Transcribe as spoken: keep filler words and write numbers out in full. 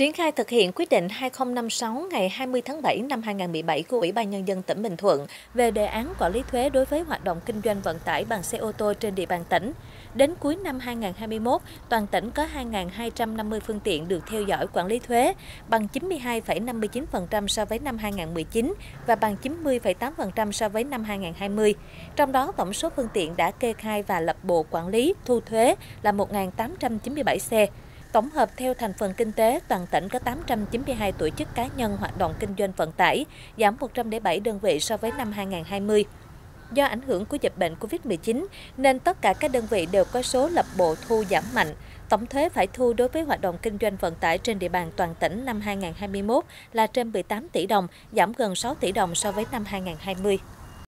Triển khai thực hiện quyết định hai không năm sáu ngày hai mươi tháng bảy năm hai nghìn không trăm mười bảy của Ủy ban Nhân dân tỉnh Bình Thuận về đề án quản lý thuế đối với hoạt động kinh doanh vận tải bằng xe ô tô trên địa bàn tỉnh. Đến cuối năm hai nghìn không trăm hai mươi mốt, toàn tỉnh có hai nghìn hai trăm năm mươi phương tiện được theo dõi quản lý thuế, bằng chín mươi hai phẩy năm mươi chín phần trăm so với năm hai nghìn không trăm mười chín và bằng chín mươi phẩy tám phần trăm so với năm hai nghìn không trăm hai mươi. Trong đó, tổng số phương tiện đã kê khai và lập bộ quản lý thu thuế là một nghìn tám trăm chín mươi bảy xe. Tổng hợp theo thành phần kinh tế, toàn tỉnh có tám trăm chín mươi hai tổ chức cá nhân hoạt động kinh doanh vận tải, giảm một trăm lẻ bảy đơn vị so với năm hai nghìn không trăm hai mươi. Do ảnh hưởng của dịch bệnh Covid mười chín, nên tất cả các đơn vị đều có số lập bộ thu giảm mạnh. Tổng thuế phải thu đối với hoạt động kinh doanh vận tải trên địa bàn toàn tỉnh năm hai nghìn không trăm hai mươi mốt là trên mười tám tỷ đồng, giảm gần sáu tỷ đồng so với năm hai nghìn không trăm hai mươi.